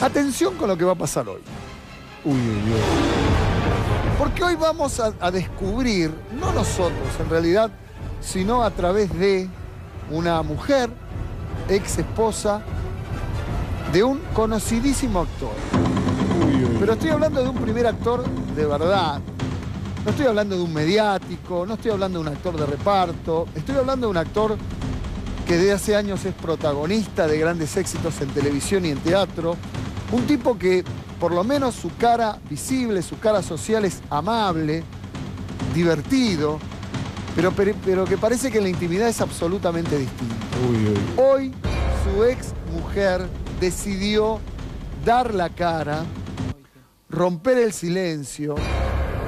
Atención con lo que va a pasar hoy. Uy, uy, uy. Porque hoy vamos a descubrir, no nosotros en realidad, sino a través de una mujer, ex esposa, de un conocidísimo actor. Uy, uy. Pero estoy hablando de un primer actor de verdad. No estoy hablando de un mediático, no estoy hablando de un actor de reparto, estoy hablando de un actor que desde hace años es protagonista de grandes éxitos en televisión y en teatro. Un tipo que, por lo menos, su cara visible, su cara social es amable, divertido, pero que parece que en la intimidad es absolutamente distinto. Uy, uy. Hoy, su ex mujer decidió dar la cara, romper el silencio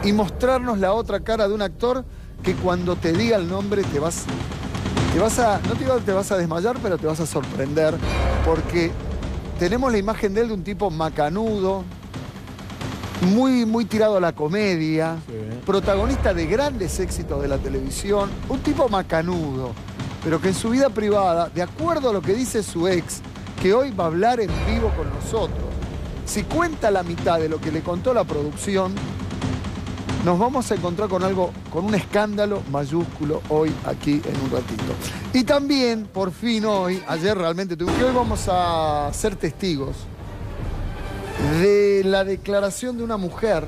y mostrarnos la otra cara de un actor que cuando te diga el nombre te vas a desmayar, pero te vas a sorprender, porque tenemos la imagen de él de un tipo macanudo, muy tirado a la comedia, sí, protagonista de grandes éxitos de la televisión, un tipo macanudo, pero que en su vida privada, de acuerdo a lo que dice su ex, que hoy va a hablar en vivo con nosotros, si cuenta la mitad de lo que le contó la producción, nos vamos a encontrar con algo, con un escándalo mayúsculo hoy aquí en un ratito. Y también, por fin hoy, ayer realmente tuvimos que hoy vamos a ser testigos de la declaración de una mujer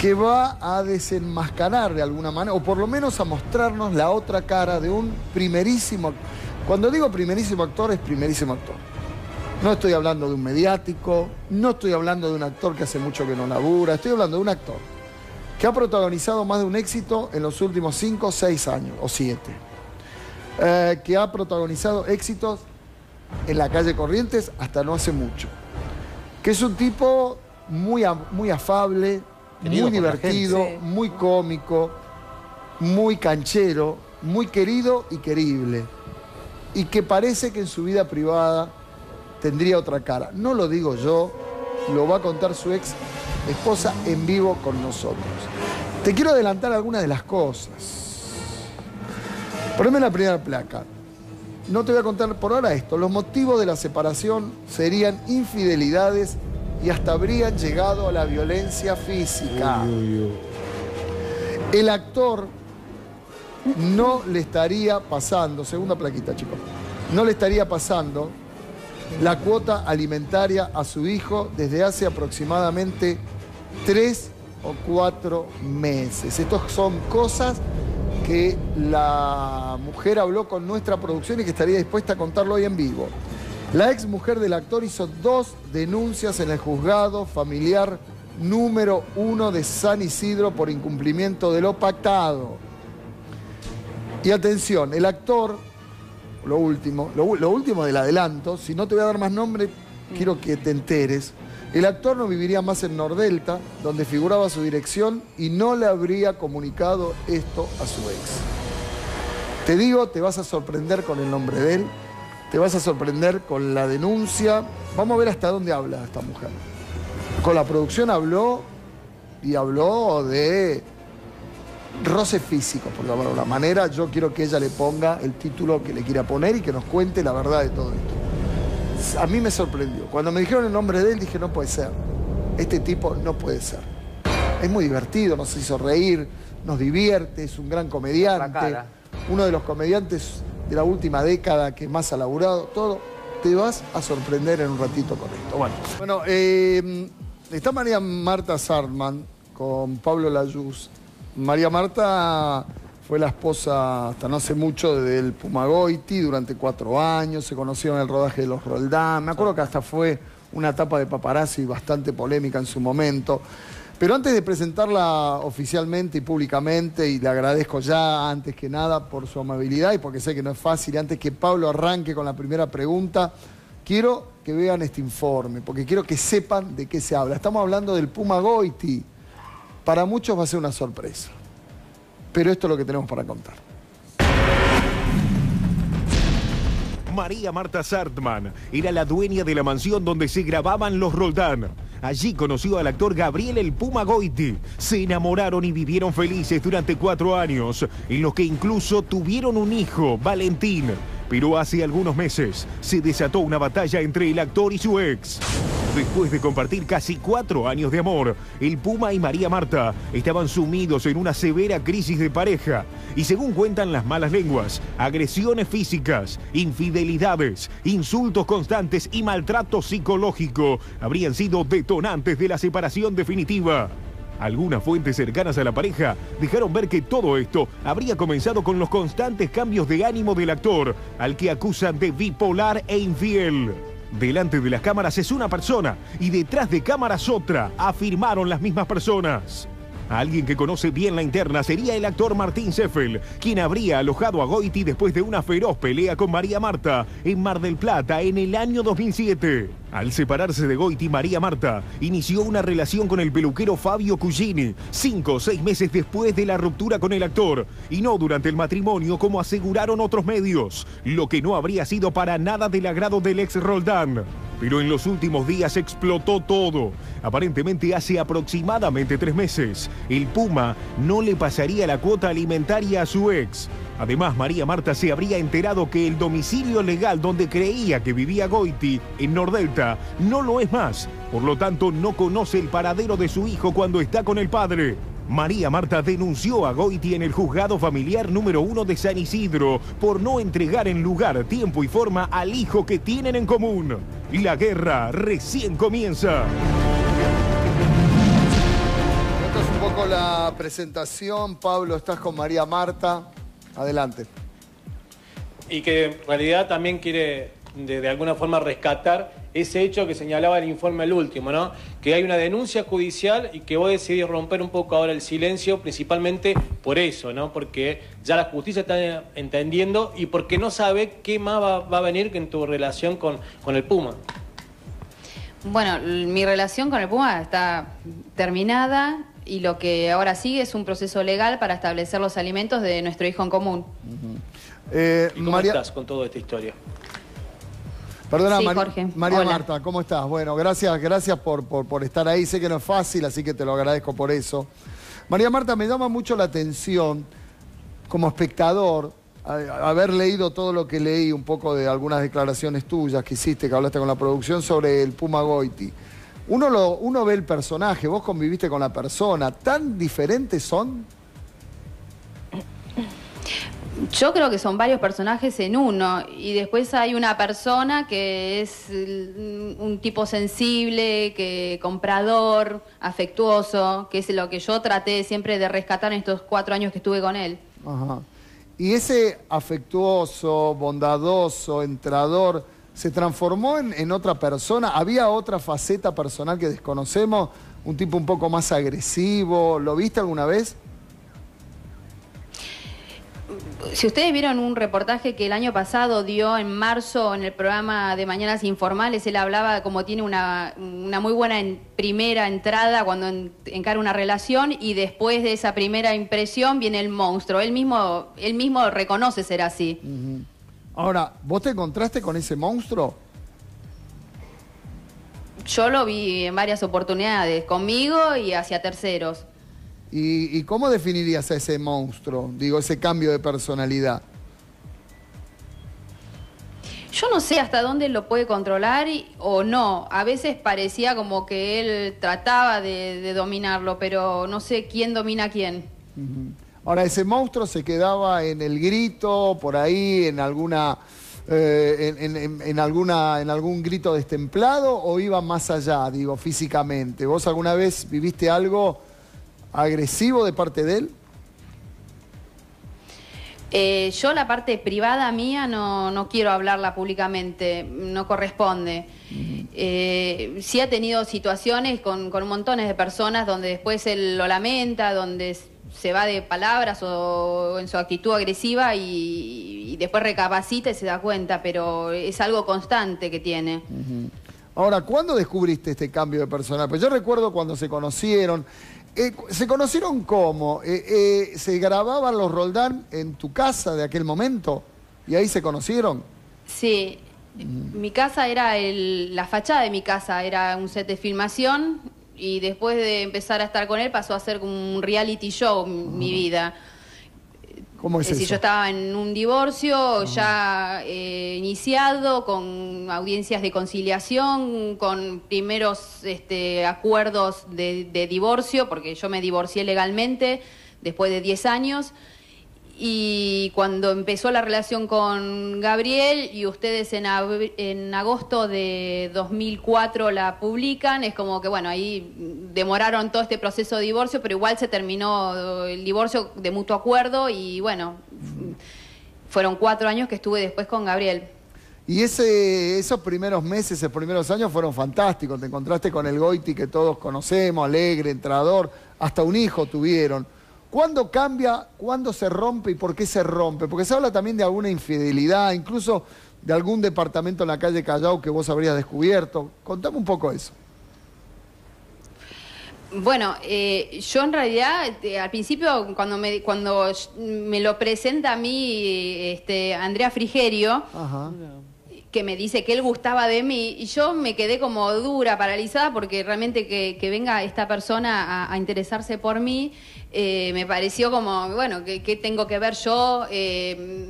que va a desenmascarar de alguna manera, o por lo menos a mostrarnos la otra cara de un primerísimo... Cuando digo primerísimo actor, es primerísimo actor. No estoy hablando de un mediático, no estoy hablando de un actor que hace mucho que no labura, estoy hablando de un actor que ha protagonizado más de un éxito en los últimos 5, 6 años, o 7. Que ha protagonizado éxitos en la calle Corrientes hasta no hace mucho. Que es un tipo muy afable, querido, muy divertido, muy cómico, muy canchero, muy querido y querible. Y que parece que en su vida privada tendría otra cara. No lo digo yo, lo va a contar su ex esposa en vivo con nosotros. Te quiero adelantar algunas de las cosas. Poneme la primera placa. No te voy a contar por ahora esto. Los motivos de la separación serían infidelidades y hasta habrían llegado a la violencia física. El actor no le estaría pasando, segunda plaquita, chicos, no le estaría pasando la cuota alimentaria a su hijo desde hace aproximadamente 3 o 4 meses. Estas son cosas que la mujer habló con nuestra producción y que estaría dispuesta a contarlo hoy en vivo. La ex mujer del actor hizo 2 denuncias en el juzgado familiar número 1 de San Isidro por incumplimiento de lo pactado. Y atención, el actor, lo último del adelanto, si no te voy a dar más nombre, quiero que te enteres. El actor no viviría más en Nordelta, donde figuraba su dirección, y no le habría comunicado esto a su ex. Te digo, te vas a sorprender con el nombre de él, te vas a sorprender con la denuncia. Vamos a ver hasta dónde habla esta mujer. Con la producción habló de roces físicos, por llamarlo de una manera. Yo quiero que ella le ponga el título que le quiera poner y que nos cuente la verdad de todo esto. A mí me sorprendió. Cuando me dijeron el nombre de él, dije, no puede ser. Este tipo no puede ser. Es muy divertido, nos hizo reír, nos divierte, es un gran comediante. Uno de los comediantes de la última década que más ha laburado, todo. Te vas a sorprender en un ratito con esto. Bueno, está María Marta Sartman con Pablo Layuz. María Marta fue la esposa hasta no hace mucho del Puma Goity durante 4 años, se conocieron en el rodaje de Los Roldán, me acuerdo que hasta fue una etapa de paparazzi bastante polémica en su momento. Pero antes de presentarla oficialmente y públicamente, y le agradezco ya antes que nada por su amabilidad y porque sé que no es fácil, antes que Pablo arranque con la primera pregunta, quiero que vean este informe, porque quiero que sepan de qué se habla. Estamos hablando del Puma Goity. Para muchos va a ser una sorpresa, pero esto es lo que tenemos para contar. María Marta Sartman era la dueña de la mansión donde se grababan Los Roldán. Allí conoció al actor Gabriel "El Puma" Goity. Se enamoraron y vivieron felices durante 4 años, en los que incluso tuvieron un hijo, Valentín. suspiró hace algunos meses, se desató una batalla entre el actor y su ex. Después de compartir casi 4 años de amor, el Puma y María Marta estaban sumidos en una severa crisis de pareja y, según cuentan las malas lenguas, agresiones físicas, infidelidades, insultos constantes y maltrato psicológico habrían sido detonantes de la separación definitiva. Algunas fuentes cercanas a la pareja dejaron ver que todo esto habría comenzado con los constantes cambios de ánimo del actor, al que acusan de bipolar e infiel. Delante de las cámaras es una persona y detrás de cámaras otra, afirmaron las mismas personas. Alguien que conoce bien la interna sería el actor Martín Seffel, quien habría alojado a Goity después de una feroz pelea con María Marta en Mar del Plata en el año 2007. Al separarse de Goity, María Marta inició una relación con el peluquero Fabio Cugini 5 o 6 meses después de la ruptura con el actor, y no durante el matrimonio como aseguraron otros medios, lo que no habría sido para nada del agrado del ex Roldán. Pero en los últimos días explotó todo. Aparentemente hace aproximadamente 3 meses, el Puma no le pasaría la cuota alimentaria a su ex. Además, María Marta se habría enterado que el domicilio legal donde creía que vivía Goity, en Nordelta, no lo es más. Por lo tanto, no conoce el paradero de su hijo cuando está con el padre. María Marta denunció a Goity en el juzgado familiar número 1 de San Isidro por no entregar en lugar, tiempo y forma al hijo que tienen en común. La guerra recién comienza. Esta es un poco la presentación. Pablo, estás con María Marta. Adelante. Y que en realidad también quiere de alguna forma rescatar ese hecho que señalaba el informe el último, ¿no? Que hay una denuncia judicial y que vos decidís romper un poco ahora el silencio, principalmente por eso, ¿no? Porque ya la justicia está entendiendo y porque no sabe qué más va a venir que en tu relación con el Puma. Bueno, mi relación con el Puma está terminada y lo que ahora sigue es un proceso legal para establecer los alimentos de nuestro hijo en común. ¿Cómo estás con toda esta historia? Perdona, sí, Jorge. María Marta, ¿cómo estás? Bueno, gracias por estar ahí. Sé que no es fácil, así que te lo agradezco por eso. María Marta, me llama mucho la atención, como espectador, haber leído todo lo que leí, un poco de algunas declaraciones tuyas que hiciste, que hablaste con la producción, sobre el Puma Goity. Uno ve el personaje, vos conviviste con la persona. ¿Tan diferentes son? Yo creo que son varios personajes en uno, y después hay una persona que es un tipo sensible, que comprador, afectuoso, que es lo que yo traté siempre de rescatar en estos 4 años que estuve con él. Ajá. ¿Y ese afectuoso, bondadoso, entrador, se transformó en otra persona? ¿Había otra faceta personal que desconocemos? ¿Un tipo un poco más agresivo? ¿Lo viste alguna vez? Si ustedes vieron un reportaje que el año pasado dio en marzo en el programa de Mañanas Informales, él hablaba como tiene una muy buena primera entrada cuando encara una relación, y después de esa primera impresión viene el monstruo. Él mismo reconoce ser así. Ahora, ¿vos te encontraste con ese monstruo? Yo lo vi en varias oportunidades, conmigo y hacia terceros. ¿Y cómo definirías a ese monstruo? Digo, ese cambio de personalidad. Yo no sé hasta dónde lo puede controlar o no. A veces parecía como que él trataba de dominarlo, pero no sé quién domina a quién. Ahora, ¿ese monstruo se quedaba en el grito, por ahí, en alguna en algún grito destemplado, o iba más allá, digo, físicamente? ¿Vos alguna vez viviste algo agresivo de parte de él? Yo la parte privada mía no quiero hablarla públicamente, no corresponde. Sí ha tenido situaciones con montones de personas donde después él lo lamenta, donde se va de palabras o en su actitud agresiva y después recapacita y se da cuenta, pero es algo constante que tiene. Ahora, ¿cuándo descubriste este cambio de personal? Pues yo recuerdo cuando se conocieron. ¿Se conocieron cómo? ¿Se grababan Los Roldán en tu casa de aquel momento? ¿Y ahí se conocieron? Sí, mi casa era la fachada de mi casa, era un set de filmación, y después de empezar a estar con él pasó a ser como un reality show mi vida. ¿Cómo es eso? Es decir, yo estaba en un divorcio ya iniciado, con audiencias de conciliación, con primeros acuerdos de divorcio, porque yo me divorcié legalmente después de 10 años. Y cuando empezó la relación con Gabriel y ustedes en agosto de 2004 la publican, es como que, bueno, ahí demoraron todo este proceso de divorcio, pero igual se terminó el divorcio de mutuo acuerdo y, bueno, fueron 4 años que estuve después con Gabriel. Y esos primeros meses, esos primeros años fueron fantásticos. Te encontraste con el Goity que todos conocemos, alegre, entrador, hasta un hijo tuvieron. ¿Cuándo cambia? ¿Cuándo se rompe? ¿Y por qué se rompe? Porque se habla también de alguna infidelidad, incluso de algún departamento en la calle Callao que vos habrías descubierto. Contame un poco eso. Bueno, yo en realidad, al principio, cuando me lo presenta a mí Andrea Frigerio, que me dice que él gustaba de mí, y yo me quedé como dura, paralizada, porque realmente que venga esta persona a interesarse por mí, me pareció como, bueno, ¿qué tengo que ver yo?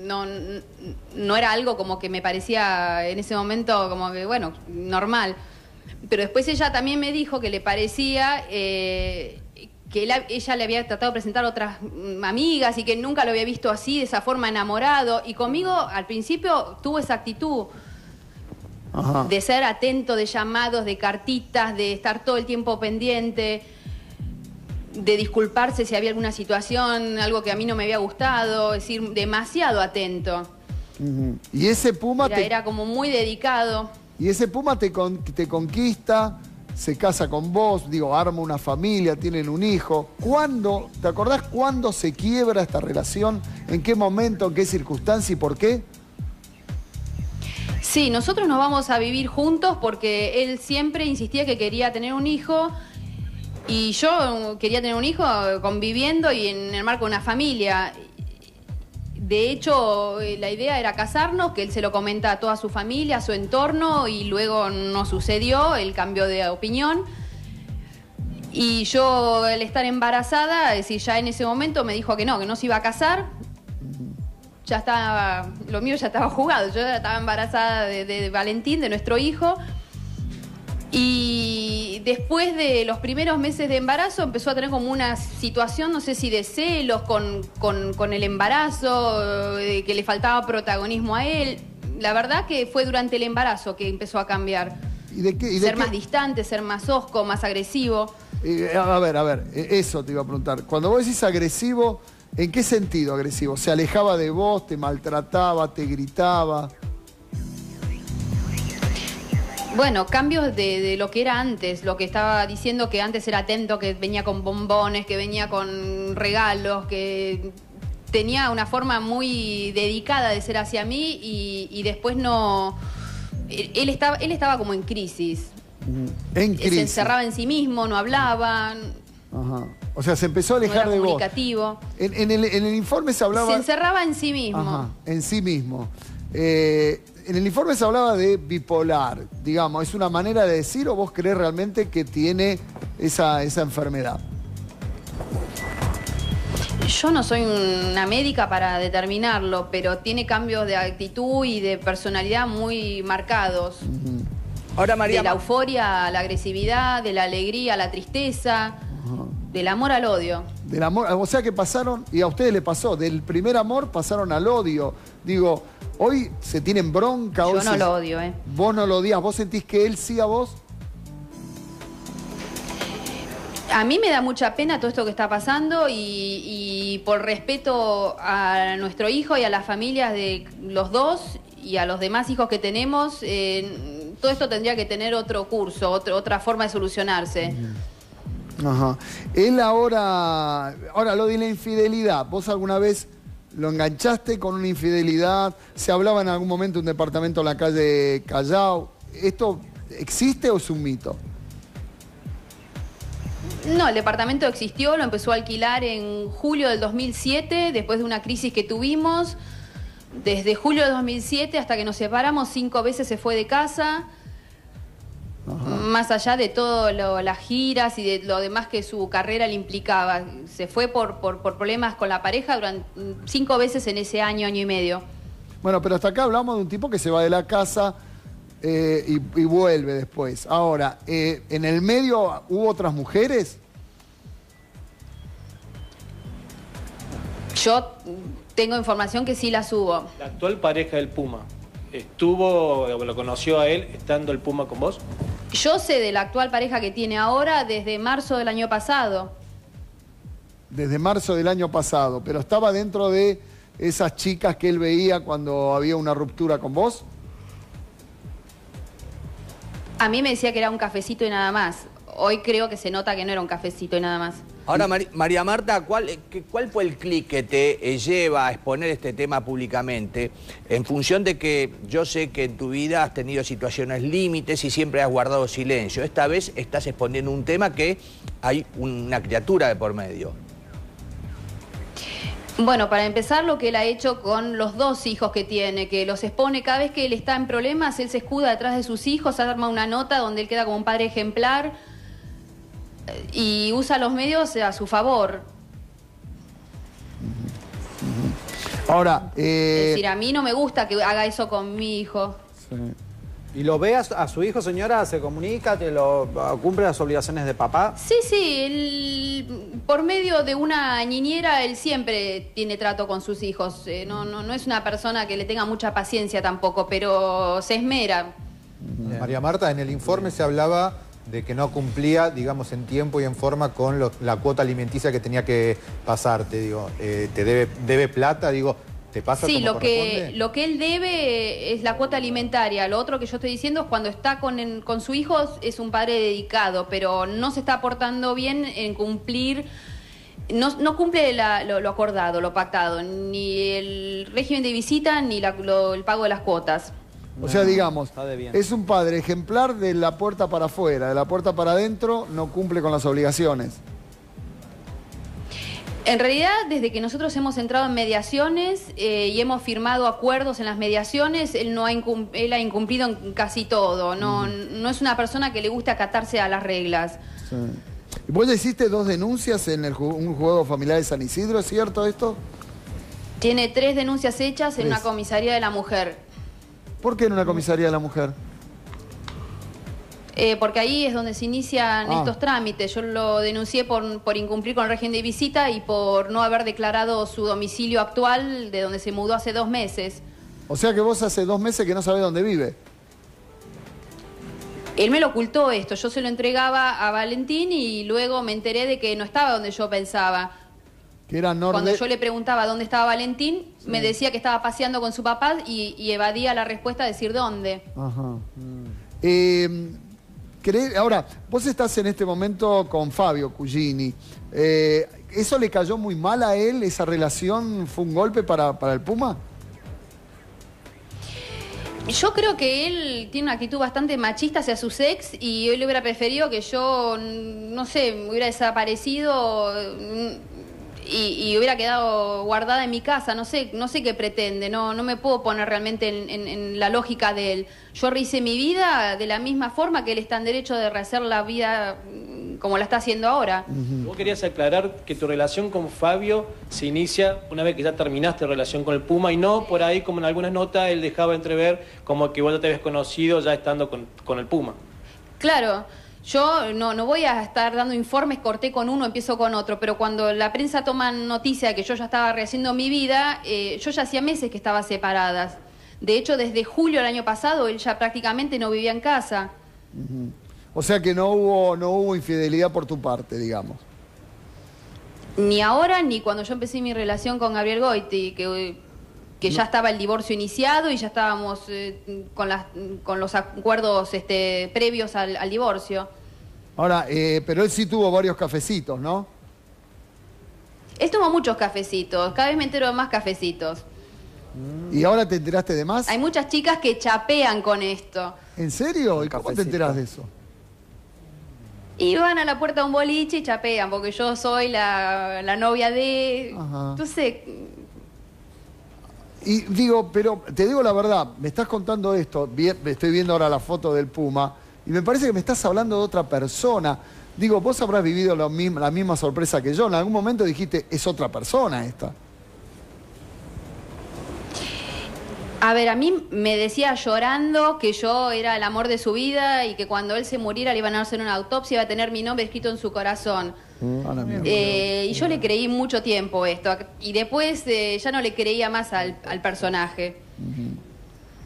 No era algo como que me parecía en ese momento como que, bueno, normal. Pero después ella también me dijo que le parecía que ella le había tratado de presentar otras amigas y que nunca lo había visto así, de esa forma, enamorado. Y conmigo al principio tuvo esa actitud. Ajá. De ser atento, de llamados, de cartitas, de estar todo el tiempo pendiente, de disculparse si había alguna situación, algo que a mí no me había gustado, es decir, demasiado atento. Y ese Puma era como muy dedicado. Y ese Puma te conquista, se casa con vos, digo, arma una familia, tienen un hijo. ¿Cuándo? ¿Te acordás cuándo se quiebra esta relación? ¿En qué momento, en qué circunstancia y por qué? Sí, nosotros nos vamos a vivir juntos porque él siempre insistía que quería tener un hijo. Y yo quería tener un hijo conviviendo y en el marco de una familia. De hecho, la idea era casarnos, que él se lo comenta a toda su familia, a su entorno, y luego no sucedió, él cambió de opinión. Y yo, al estar embarazada, es decir, ya en ese momento me dijo que no se iba a casar. Ya estaba, lo mío ya estaba jugado, yo ya estaba embarazada de Valentín, de nuestro hijo. Y después de los primeros meses de embarazo empezó a tener como una situación, no sé si de celos con el embarazo, que le faltaba protagonismo a él. La verdad que fue durante el embarazo que empezó a cambiar. Ser más distante, ser más hosco, más agresivo. A ver, eso te iba a preguntar. Cuando vos decís agresivo, ¿en qué sentido agresivo? ¿Se alejaba de vos, te maltrataba, te gritaba? Bueno, cambios de lo que era antes, lo que estaba diciendo, que antes era atento, que venía con bombones, que venía con regalos, que tenía una forma muy dedicada de ser hacia mí y después no... Él estaba como en crisis. En crisis. Se encerraba en sí mismo, no hablaba. Ajá. O sea, se empezó a alejar de vos. En el informe se hablaba... Se encerraba en sí mismo. Ajá, en sí mismo. En el informe se hablaba de bipolar, digamos. ¿Es una manera de decir o vos creés realmente que tiene esa enfermedad? Yo no soy una médica para determinarlo, pero tiene cambios de actitud y de personalidad muy marcados. Ahora, María, de la euforia a la agresividad, de la alegría a la tristeza, del amor al odio. Del amor, o sea que pasaron, y a ustedes les pasó, del primer amor pasaron al odio. Digo... Hoy se tienen bronca. Yo no lo odio, ¿eh? Vos no lo odias. ¿Vos sentís que él sí a vos? A mí me da mucha pena todo esto que está pasando y por respeto a nuestro hijo y a las familias de los dos y a los demás hijos que tenemos, todo esto tendría que tener otro curso, otra forma de solucionarse. Ajá. Él ahora lo de la infidelidad. ¿Vos alguna vez... ¿Lo enganchaste con una infidelidad? ¿Se hablaba en algún momento de un departamento en la calle Callao? ¿Esto existe o es un mito? No, el departamento existió, lo empezó a alquilar en julio del 2007, después de una crisis que tuvimos. Desde julio del 2007 hasta que nos separamos, 5 veces se fue de casa. más allá de todas las giras y de lo demás que su carrera le implicaba. Se fue por problemas con la pareja durante 5 veces en ese año, año y medio. Bueno, pero hasta acá hablamos de un tipo que se va de la casa y vuelve después. Ahora, ¿en el medio hubo otras mujeres? Yo tengo información que sí las hubo. La actual pareja del Puma, ¿estuvo, lo conoció a él estando el Puma con vos? Yo sé de la actual pareja que tiene ahora desde marzo del año pasado. Desde marzo del año pasado, pero estaba dentro de esas chicas que él veía cuando había una ruptura con vos. A mí me decía que era un cafecito y nada más. Hoy creo que se nota que no era un cafecito y nada más. Ahora, María Marta, ¿cuál fue el clic que te lleva a exponer este tema públicamente? En función de que yo sé que en tu vida has tenido situaciones límites y siempre has guardado silencio. Esta vez estás exponiendo un tema que hay una criatura de por medio. Bueno, para empezar, lo que él ha hecho con los 2 hijos que tiene, que los expone cada vez que él está en problemas, él se escuda detrás de sus hijos, arma una nota donde él queda como un padre ejemplar y usa los medios a su favor. Ahora, es decir, a mí no me gusta que haga eso con mi hijo. Sí. ¿Y lo ve a su hijo, señora? ¿Se comunica? ¿Cumple las obligaciones de papá? Sí, sí. Por medio de una niñera, él siempre tiene trato con sus hijos. No es una persona que le tenga mucha paciencia tampoco, pero se esmera. Bien. María Marta, en el informe se hablaba de que no cumplía, digamos, en tiempo y en forma con la cuota alimenticia que tenía que pasarte. Digo, te debe plata, digo... ¿Te pasa sí, como lo que él debe es la cuota alimentaria. Lo otro que yo estoy diciendo es cuando está con su hijo es un padre dedicado, pero no se está portando bien en cumplir, no cumple lo acordado, lo pactado, ni el régimen de visita ni el pago de las cuotas. O sea, digamos, es un padre ejemplar de la puerta para afuera, de la puerta para adentro no cumple con las obligaciones. En realidad, desde que nosotros hemos entrado en mediaciones y hemos firmado acuerdos en las mediaciones, él ha incumplido en casi todo. No es una persona que le gusta acatarse a las reglas. Sí. ¿Vos ya hiciste 2 denuncias en un juego familiar de San Isidro? ¿Es cierto esto? Tiene 3 denuncias hechas en una comisaría de la mujer. ¿Por qué en una comisaría de la mujer? Porque ahí es donde se inician estos trámites. Yo lo denuncié por incumplir con el régimen de visita y por no haber declarado su domicilio actual de donde se mudó hace 2 meses. O sea que vos hace 2 meses que no sabés dónde vive. Él me lo ocultó esto. Yo se lo entregaba a Valentín y luego me enteré de que no estaba donde yo pensaba. Que era cuando yo le preguntaba dónde estaba Valentín, sí, me decía que estaba paseando con su papá y evadía la respuesta a decir dónde. Ajá. Ahora, vos estás en este momento con Fabio Cugini. ¿Eso le cayó muy mal a él? ¿Esa relación fue un golpe para el Puma? Yo creo que él tiene una actitud bastante machista hacia su ex y hoy le hubiera preferido que yo, no sé, me hubiera desaparecido y hubiera quedado guardada en mi casa. No sé qué pretende, no me puedo poner realmente en la lógica de él. Yo rehice mi vida de la misma forma que él está en derecho de rehacer la vida como la está haciendo ahora. Vos querías aclarar que tu relación con Fabio se inicia una vez que ya terminaste relación con el Puma y no por ahí, como en algunas notas, él dejaba entrever como que vos ya te habías conocido ya estando con el Puma. Claro. Yo no voy a estar dando informes, corté con uno, empiezo con otro, pero cuando la prensa toma noticia de que yo ya estaba rehaciendo mi vida, yo ya hacía meses que estaba separada. De hecho, desde julio del año pasado, él ya prácticamente no vivía en casa. O sea que no hubo infidelidad por tu parte, digamos. Ni ahora, ni cuando yo empecé mi relación con Gabriel Goity, que ya estaba el divorcio iniciado y ya estábamos con los acuerdos previos al divorcio. Ahora, pero él sí tuvo varios cafecitos, ¿no? Él tomó muchos cafecitos, cada vez me entero de más cafecitos. ¿Y ahora te enteraste de más? Hay muchas chicas que chapean con esto. ¿En serio? ¿Y cómo te enterás de eso? Y van a la puerta de un boliche y chapean, porque yo soy la novia de... Ajá. Entonces... Y digo, pero te digo la verdad, me estás contando esto, estoy viendo ahora la foto del Puma, Y me parece que me estás hablando de otra persona. Digo, vos habrás vivido la misma sorpresa que yo. En algún momento dijiste, es otra persona esta. A ver, a mí me decía llorando que yo era el amor de su vida y que cuando él se muriera le iban a hacer una autopsia y iba a tener mi nombre escrito en su corazón. Y yo le creí mucho tiempo esto. Y después ya no le creía más al personaje.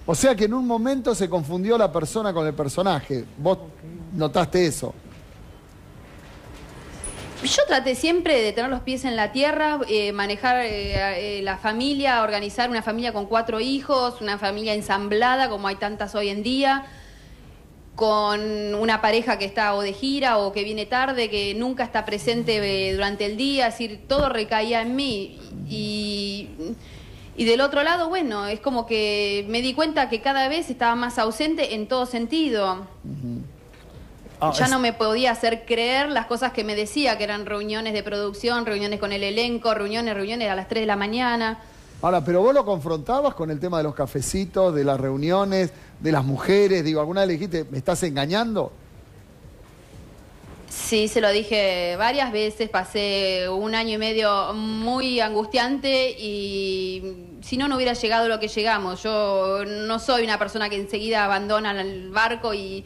O sea que en un momento se confundió la persona con el personaje. ¿Vos notaste eso? Yo traté siempre de tener los pies en la tierra, manejar la familia, organizar una familia con 4 hijos, una familia ensamblada como hay tantas hoy en día, con una pareja que está o de gira o que viene tarde, que nunca está presente durante el día, es decir, todo recaía en mí. Y del otro lado, bueno, es como que me di cuenta que cada vez estaba más ausente en todo sentido. Ya no me podía hacer creer las cosas que me decía, que eran reuniones de producción, reuniones con el elenco, reuniones a las 3 de la mañana. Ahora, pero vos lo confrontabas con el tema de los cafecitos, de las reuniones, de las mujeres. Digo, ¿alguna vez le dijiste, me estás engañando? Sí, se lo dije varias veces. Pasé 1 año y medio muy angustiante y si no, no hubiera llegado lo que llegamos. Yo no soy una persona que enseguida abandona el barco y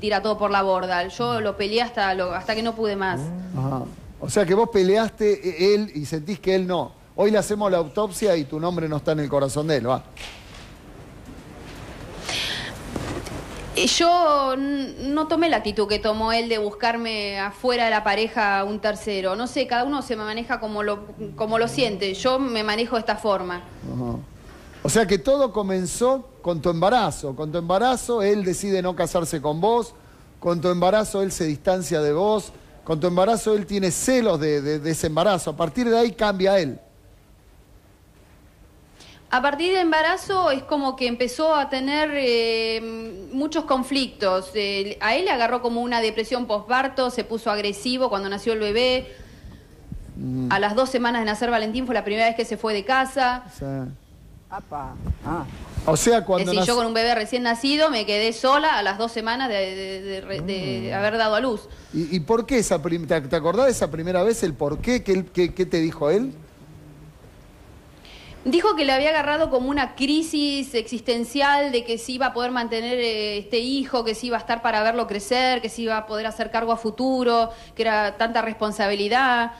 tira todo por la borda. Yo lo peleé hasta que no pude más. Ajá. O sea que vos peleaste él y sentís que él no. Hoy le hacemos la autopsia y tu nombre no está en el corazón de él, va. Yo no tomé la actitud que tomó él de buscarme afuera de la pareja un tercero. No sé, cada uno se maneja como lo siente. Yo me manejo de esta forma. Ajá. O sea que todo comenzó con tu embarazo. Con tu embarazo él decide no casarse con vos. Con tu embarazo él se distancia de vos. Con tu embarazo él tiene celos de ese embarazo. A partir de ahí cambia él. A partir del embarazo es como que empezó a tener muchos conflictos. A él le agarró como una depresión posparto, se puso agresivo cuando nació el bebé. A las 2 semanas de nacer Valentín fue la primera vez que se fue de casa. Sí. O sea, cuando es decir, yo con un bebé recién nacido me quedé sola a las 2 semanas de haber dado a luz. ¿Y por qué esa te acordás de esa primera vez? ¿El por qué? ¿Qué te dijo él? Dijo que le había agarrado como una crisis existencial de que si iba a poder mantener este hijo, que si iba a estar para verlo crecer, que si iba a poder hacer cargo a futuro, que era tanta responsabilidad.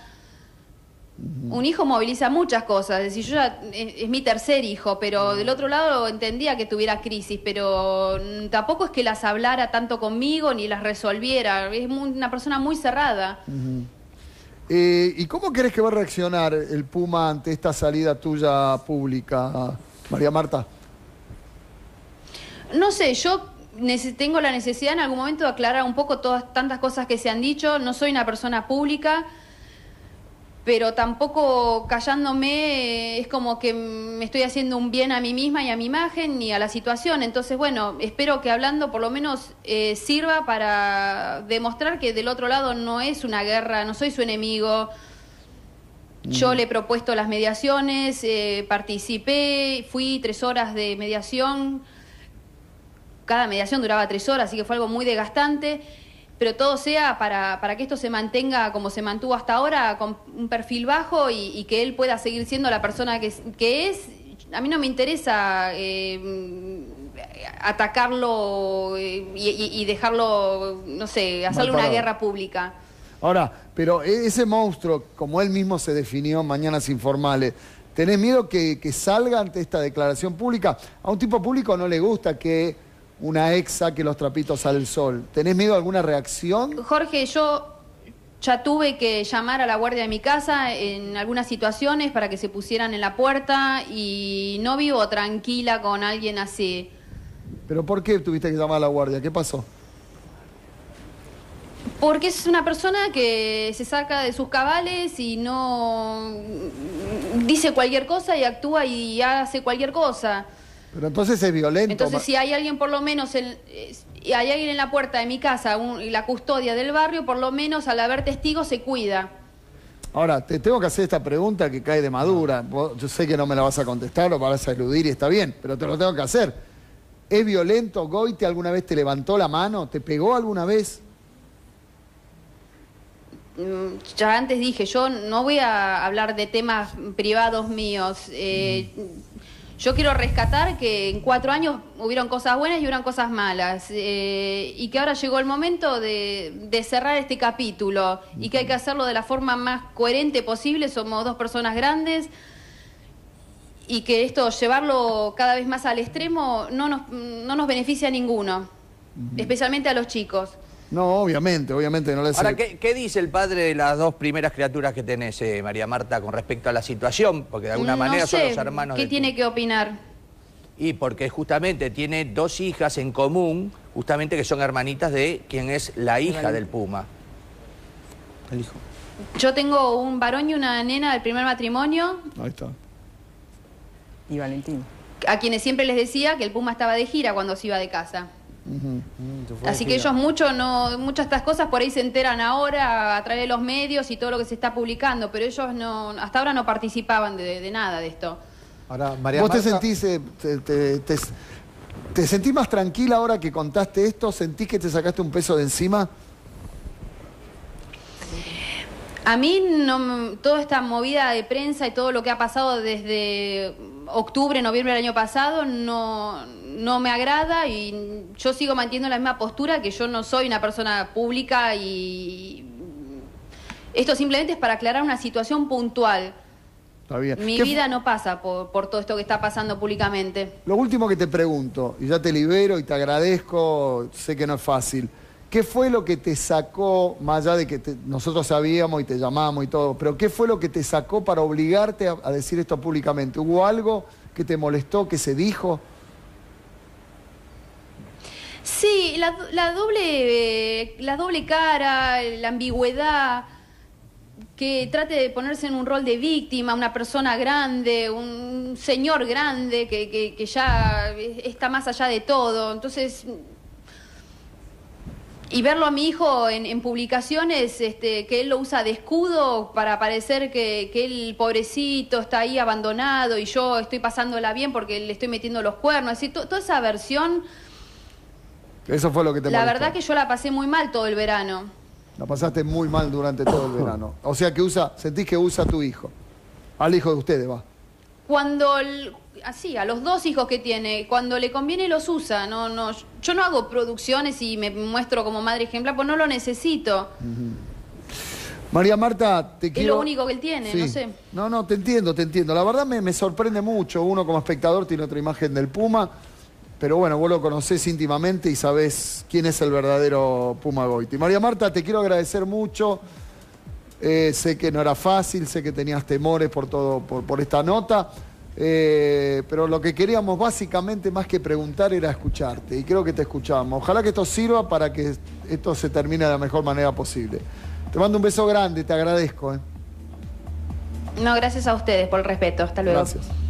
Un hijo moviliza muchas cosas. Es decir, yo ya, es mi tercer hijo, pero del otro lado entendía que tuviera crisis, pero tampoco es que las hablara tanto conmigo ni las resolviera. Es una persona muy cerrada. ¿Y cómo crees que va a reaccionar el Puma ante esta salida tuya pública, María Marta? No sé, yo tengo la necesidad en algún momento de aclarar un poco tantas cosas que se han dicho. No soy una persona pública, pero tampoco callándome es como que me estoy haciendo un bien a mí misma y a mi imagen y a la situación. Entonces, bueno, espero que hablando por lo menos sirva para demostrar que del otro lado no es una guerra, no soy su enemigo. Yo le he propuesto las mediaciones, participé, fui 3 horas de mediación. Cada mediación duraba 3 horas, así que fue algo muy desgastante. Pero todo sea para que esto se mantenga como se mantuvo hasta ahora, con un perfil bajo y que él pueda seguir siendo la persona que es. A mí no me interesa atacarlo y dejarlo, no sé, hacerle una guerra pública. Ahora, pero ese monstruo, como él mismo se definió en Mañanas Informales, ¿tenés miedo que salga ante esta declaración pública? A un tipo público no le gusta que una ex saque los trapitos al sol. ¿Tenés miedo a alguna reacción? Jorge, yo ya tuve que llamar a la guardia de mi casa en algunas situaciones para que se pusieran en la puerta y no vivo tranquila con alguien así. ¿Pero por qué tuviste que llamar a la guardia? ¿Qué pasó? Porque es una persona que se saca de sus cabales y no dice cualquier cosa y actúa y hace cualquier cosa. Pero entonces es violento. Entonces si hay alguien por lo menos, hay alguien en la puerta de mi casa, la custodia del barrio, por lo menos al haber testigos se cuida. Ahora, te tengo que hacer esta pregunta que cae de madura. Yo sé que no me la vas a contestar o vas a eludir y está bien, pero te lo tengo que hacer. ¿Es violento Goity? ¿Alguna vez te levantó la mano? ¿Te pegó alguna vez? Ya antes dije, yo no voy a hablar de temas privados míos. Yo quiero rescatar que en 4 años hubieron cosas buenas y hubieron cosas malas. Y que ahora llegó el momento de cerrar este capítulo. Y que hay que hacerlo de la forma más coherente posible. Somos 2 personas grandes. Y que esto, llevarlo cada vez más al extremo, no nos beneficia a ninguno. Especialmente a los chicos. No, obviamente no les... Ahora, ¿qué dice el padre de las 2 primeras criaturas que tenés, María Marta, con respecto a la situación? Porque de alguna manera son los hermanos... ¿Qué tiene que opinar? Y porque justamente tiene 2 hijas en común, justamente que son hermanitas de quien es la hija del Puma. El hijo. Yo tengo un varón y una nena del primer matrimonio. Ahí está. Y Valentín. A quienes siempre les decía que el Puma estaba de gira cuando se iba de casa. Así que ellos muchas de estas cosas por ahí se enteran ahora a través de los medios y todo lo que se está publicando, pero ellos hasta ahora no participaban de nada de esto. Ahora, María Marta, ¿vos te sentís, te sentís más tranquila ahora que contaste esto? ¿Sentís que te sacaste un peso de encima? A mí toda esta movida de prensa y todo lo que ha pasado desde octubre, noviembre del año pasado no me agrada, y yo sigo manteniendo la misma postura, que yo no soy una persona pública y esto simplemente es para aclarar una situación puntual. Está bien. Mi vida no pasa por todo esto que está pasando públicamente. Lo último que te pregunto, y ya te libero y te agradezco, sé que no es fácil. ¿Qué fue lo que te sacó, más allá de que nosotros sabíamos y te llamamos y todo, pero qué fue lo que te sacó para obligarte a decir esto públicamente? ¿Hubo algo que te molestó, que se dijo? Sí, la doble cara, la ambigüedad, que trate de ponerse en un rol de víctima, una persona grande, un señor grande que ya está más allá de todo. Entonces... Y verlo a mi hijo en publicaciones, que él lo usa de escudo para parecer que él, pobrecito, está ahí abandonado y yo estoy pasándola bien porque le estoy metiendo los cuernos. Es decir, toda esa versión... Eso fue lo que te molestó. La verdad que yo la pasé muy mal todo el verano. La pasaste muy mal durante todo el verano. O sea que sentís que usa a tu hijo. Al hijo de ustedes, va. Así, a los 2 hijos que tiene, cuando le conviene los usa. Yo no hago producciones y me muestro como madre ejemplar, pues no lo necesito. María Marta, te quiero... Es lo único que él tiene, sí. No sé. No, te entiendo. La verdad me sorprende mucho. Uno como espectador tiene otra imagen del Puma, pero bueno, vos lo conocés íntimamente y sabés quién es el verdadero Puma Goity. María Marta, te quiero agradecer mucho. Sé que no era fácil, sé que tenías temores por esta nota. Pero lo que queríamos básicamente más que preguntar era escucharte, y creo que te escuchamos. Ojalá que esto sirva para que esto se termine de la mejor manera posible. Te mando un beso grande, te agradezco. No, gracias a ustedes por el respeto, hasta luego. Gracias.